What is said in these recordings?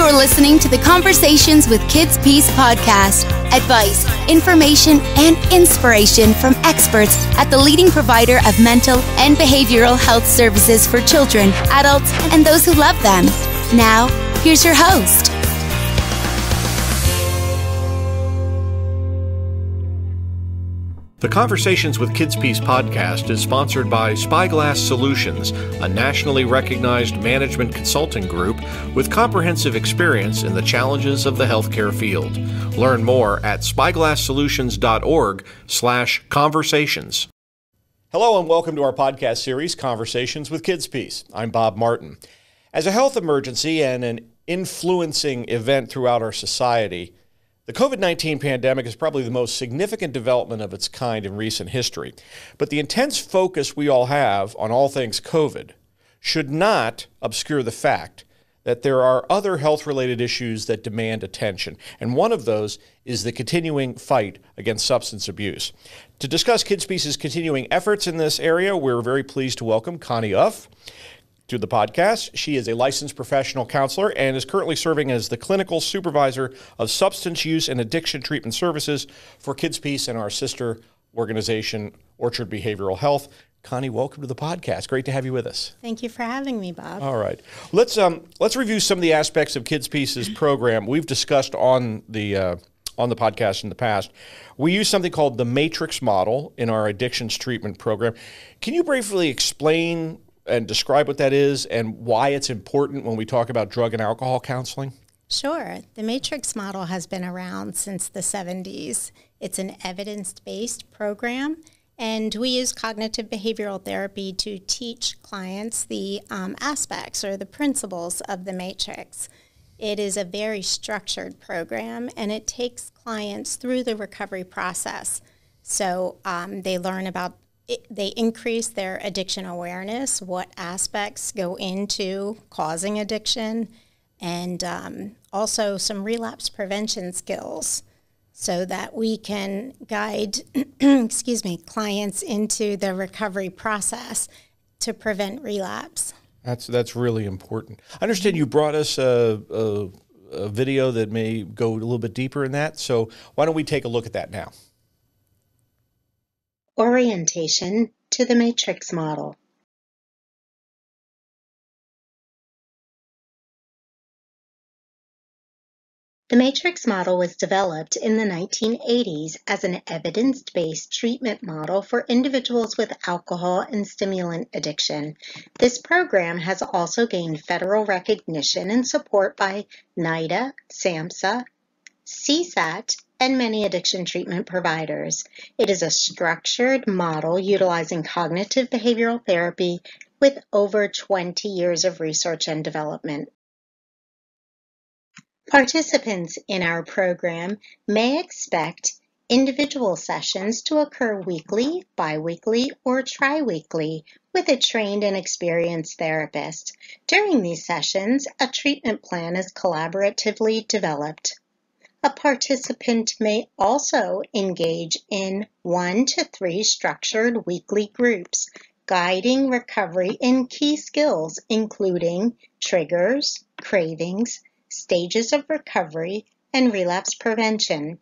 You're listening to the Conversations with KidsPeace podcast. Advice, information, and inspiration from experts at the leading provider of mental and behavioral health services for children, adults, and those who love them. Now, here's your host. The Conversations with KidsPeace podcast is sponsored by Spyglass Solutions, a nationally recognized management consulting group with comprehensive experience in the challenges of the healthcare field. Learn more at spyglasssolutions.org/conversations. Hello and welcome to our podcast series, Conversations with KidsPeace. I'm Bob Martin. As a health emergency and an influencing event throughout our society, the COVID-19 pandemic is probably the most significant development of its kind in recent history, but the intense focus we all have on all things COVID should not obscure the fact that there are other health-related issues that demand attention, and one of those is the continuing fight against substance abuse. To discuss KidsPeace's continuing efforts in this area, we're very pleased to welcome Connie Uff to the podcast. She is a licensed professional counselor and is currently serving as the clinical supervisor of substance use and addiction treatment services for KidsPeace and our sister organization, Orchard Behavioral Health. Connie, welcome to the podcast. Great to have you with us. Thank you for having me, Bob. All right, let's review some of the aspects of KidsPeace's program we've discussed on the podcast in the past. We use something called the Matrix Model in our addictions treatment program. Can you briefly explain and describe what that is and why it's important when we talk about drug and alcohol counseling? Sure. The Matrix Model has been around since the 70s. It's an evidence-based program, and we use cognitive behavioral therapy to teach clients the aspects or the principles of the Matrix. It is a very structured program, and it takes clients through the recovery process. So they learn about they increase their addiction awareness, what aspects go into causing addiction, and also some relapse prevention skills so that we can guide clients into the recovery process to prevent relapse. That's really important. I understand you brought us a video that may go a little bit deeper in that, so why don't we take a look at that now? Orientation to the Matrix Model. The Matrix Model was developed in the 1980s as an evidence-based treatment model for individuals with alcohol and stimulant addiction. This program has also gained federal recognition and support by NIDA, SAMHSA, C-SAT, and many addiction treatment providers. It is a structured model utilizing cognitive behavioral therapy with over 20 years of research and development. Participants in our program may expect individual sessions to occur weekly, biweekly, or tri-weekly with a trained and experienced therapist. During these sessions, a treatment plan is collaboratively developed. A participant may also engage in 1 to 3 structured weekly groups, guiding recovery in key skills, including triggers, cravings, stages of recovery, and relapse prevention.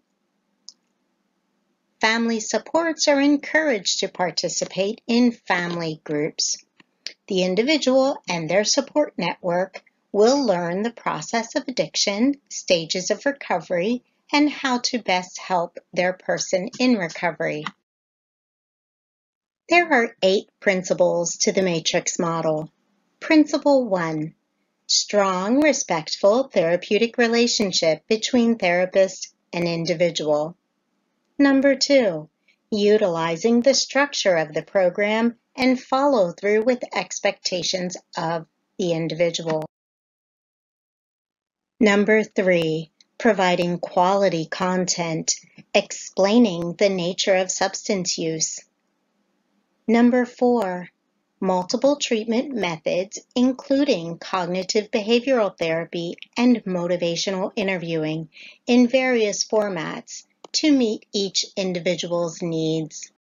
Family supports are encouraged to participate in family groups. The individual and their support network will learn the process of addiction, stages of recovery, and how to best help their person in recovery. There are 8 principles to the Matrix Model. Principle 1, strong, respectful, therapeutic relationship between therapist and individual. Number 2, utilizing the structure of the program and follow through with expectations of the individual. Number 3, providing quality content, explaining the nature of substance use. Number 4, multiple treatment methods, including cognitive behavioral therapy and motivational interviewing in various formats to meet each individual's needs.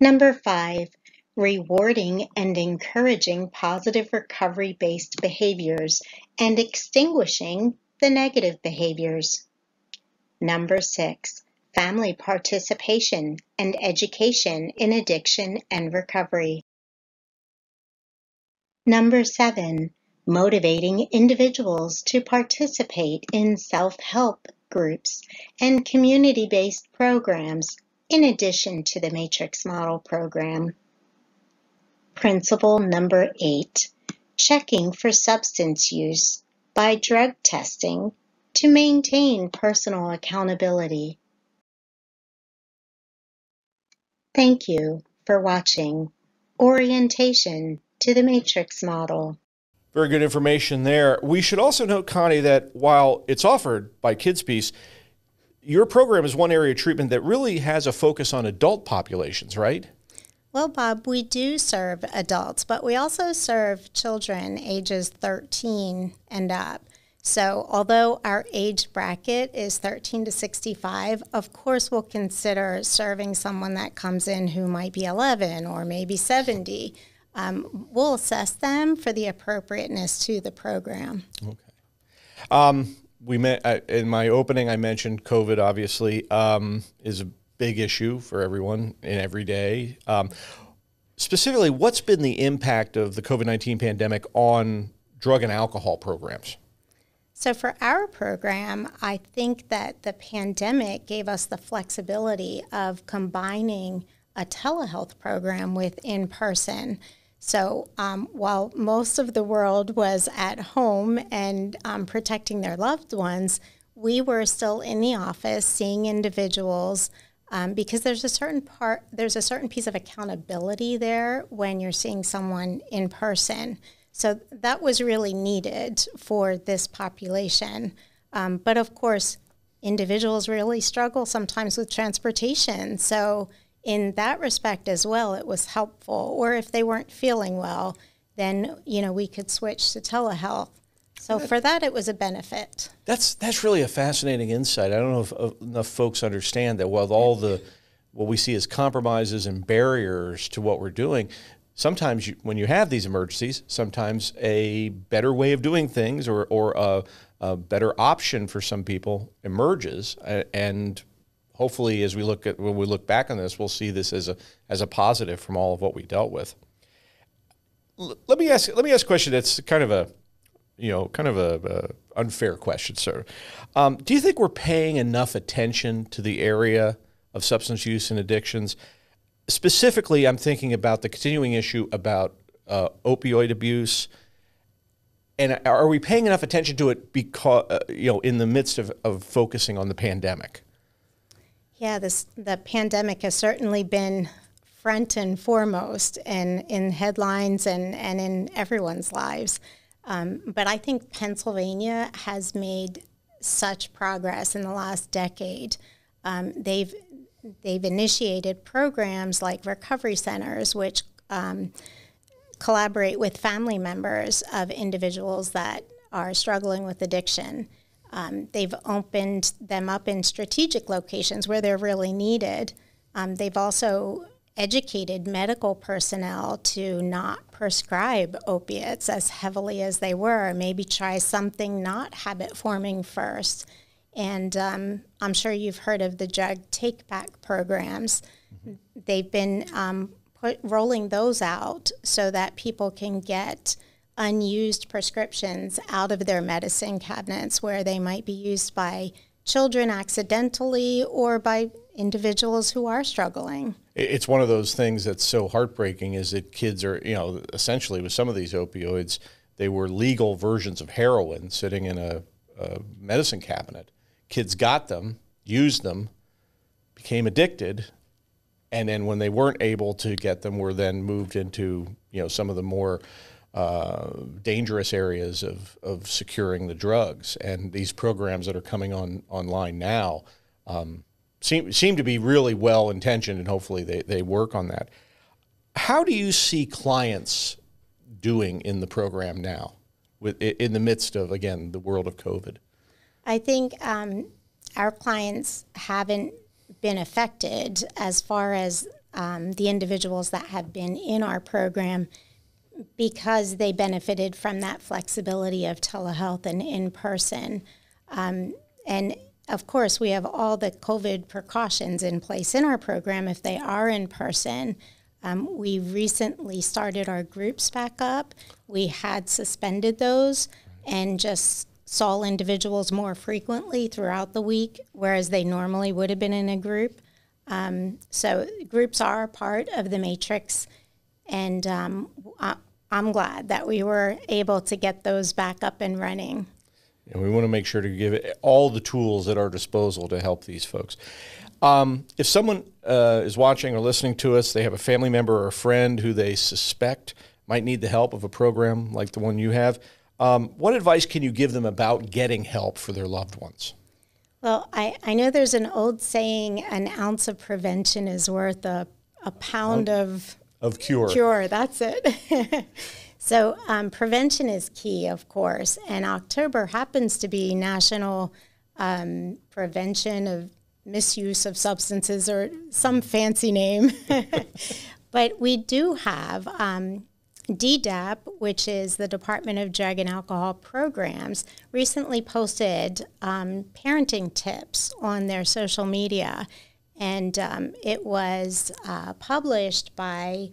Number 5, rewarding and encouraging positive recovery-based behaviors, and extinguishing the negative behaviors. Number 6, family participation and education in addiction and recovery. Number 7, motivating individuals to participate in self-help groups and community-based programs in addition to the Matrix Model program. Principle number 8, checking for substance use by drug testing to maintain personal accountability. Thank you for watching Orientation to the Matrix Model. Very good information there. We should also note, Connie, that while it's offered by KidsPeace, your program is one area of treatment that really has a focus on adult populations, right? Well, Bob, we do serve adults, but we also serve children ages 13 and up. So although our age bracket is 13 to 65, of course we'll consider serving someone that comes in who might be 11 or maybe 70. We'll assess them for the appropriateness to the program. Okay. We met in my opening, I mentioned COVID, obviously, is a big issue for everyone in every day. Specifically, what's been the impact of the COVID-19 pandemic on drug and alcohol programs? So for our program, I think that the pandemic gave us the flexibility of combining a telehealth program with in-person. So while most of the world was at home and protecting their loved ones, we were still in the office seeing individuals, because there's a certain piece of accountability there when you're seeing someone in person. So that was really needed for this population. But of course, individuals really struggle sometimes with transportation. So in that respect as well, it was helpful. Or if they weren't feeling well, then, you know, we could switch to telehealth. So for that, it was a benefit. That's really a fascinating insight. I don't know if enough folks understand that while all the, what we see as compromises and barriers to what we're doing, sometimes when you have these emergencies, sometimes a better way of doing things or a better option for some people emerges. And hopefully, as we look at, when we look back on this, we'll see this as a positive from all of what we dealt with. Let me ask a question that's kind of a, you know, kind of a unfair question, sir. Do you think we're paying enough attention to the area of substance use and addictions? Specifically, I'm thinking about the continuing issue about opioid abuse. And are we paying enough attention to it because, you know, in the midst of focusing on the pandemic? Yeah, the pandemic has certainly been front and foremost and in headlines and in everyone's lives. But I think Pennsylvania has made such progress in the last decade. They've initiated programs like recovery centers, which collaborate with family members of individuals that are struggling with addiction. They've opened them up in strategic locations where they're really needed. They've also educated medical personnel to not prescribe opiates as heavily as they were, maybe try something not habit-forming first. And I'm sure you've heard of the drug take-back programs. Mm-hmm. They've been rolling those out so that people can get unused prescriptions out of their medicine cabinets where they might be used by children accidentally or by individuals who are struggling. It's one of those things that's so heartbreaking is that kids are, you know, essentially with some of these opioids, they were legal versions of heroin sitting in a medicine cabinet. Kids got them, used them, became addicted, and then when they weren't able to get them, were then moved into, you know, some of the more dangerous areas of securing the drugs. And these programs that are coming online now seem to be really well-intentioned, and hopefully they work on that. How do you see clients doing in the program now, in the midst of, again, the world of COVID? I think our clients haven't been affected as far as the individuals that have been in our program because they benefited from that flexibility of telehealth and in-person. And of course, we have all the COVID precautions in place in our program if they are in person. We recently started our groups back up. We had suspended those and just saw individuals more frequently throughout the week, whereas they normally would have been in a group. So groups are part of the matrix, and I'm glad that we were able to get those back up and running. And we want to make sure to give it all the tools at our disposal to help these folks. If someone is watching or listening to us, they have a family member or a friend who they suspect might need the help of a program like the one you have, what advice can you give them about getting help for their loved ones? Well, I know there's an old saying, an ounce of prevention is worth a pound of cure. Cure, that's it. So prevention is key, of course, and October happens to be National Prevention of Misuse of Substances, or some fancy name. But we do have DDAP, which is the Department of Drug and Alcohol Programs, recently posted parenting tips on their social media. And it was published by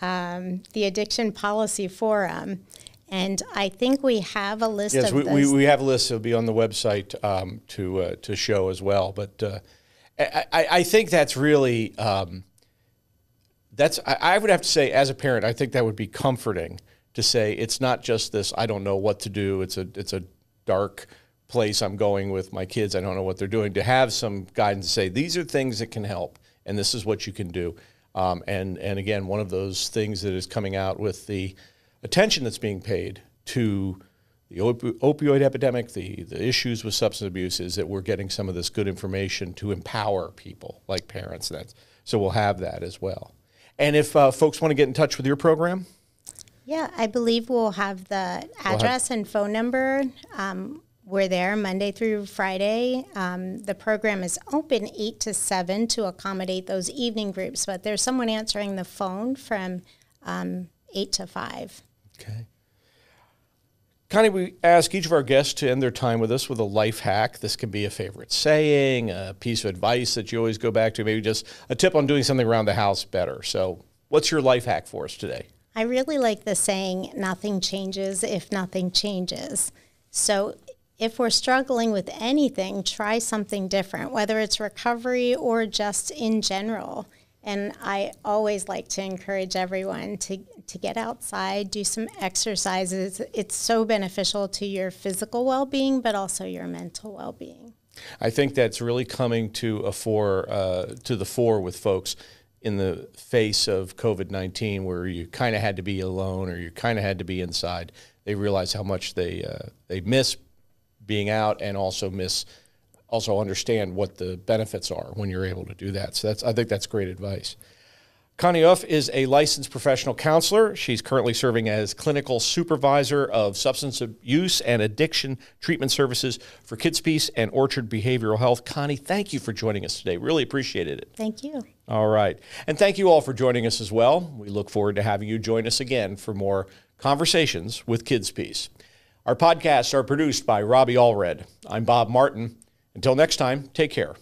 the Addiction Policy Forum. And I think we have a list of those. Yes, we have a list. It'll be on the website to show as well. But I think that's really... I would have to say, as a parent, I think that would be comforting to say it's not just this, I don't know what to do, it's a dark place I'm going with my kids, I don't know what they're doing, to have some guidance to say these are things that can help and this is what you can do. And again, one of those things that is coming out with the attention that's being paid to the opioid epidemic, the issues with substance abuse, is that we're getting some of this good information to empower people like parents. So we'll have that as well. And if folks want to get in touch with your program? Yeah, I believe we'll have the address and phone number. We're there Monday through Friday. The program is open 8 to 7 to accommodate those evening groups, but there's someone answering the phone from 8 to 5. Okay. Connie, we ask each of our guests to end their time with us with a life hack. This can be a favorite saying, a piece of advice that you always go back to, maybe just a tip on doing something around the house better. So what's your life hack for us today? I really like the saying, nothing changes if nothing changes. So if we're struggling with anything, try something different, whether it's recovery or just in general. And I always like to encourage everyone to get outside, do some exercises. It's so beneficial to your physical well-being, but also your mental well-being. I think that's really coming to the fore with folks in the face of COVID-19, where you kind of had to be alone or you kind of had to be inside. They realize how much they miss being out, and also understand what the benefits are when you're able to do that. So I think that's great advice. Connie Uff is a licensed professional counselor. She's currently serving as clinical supervisor of substance abuse and addiction treatment services for KidsPeace and Orchard Behavioral Health. Connie, thank you for joining us today. Really appreciated it. Thank you. All right. And thank you all for joining us as well. We look forward to having you join us again for more Conversations with KidsPeace. Our podcasts are produced by Robbie Allred. I'm Bob Martin. Until next time, take care.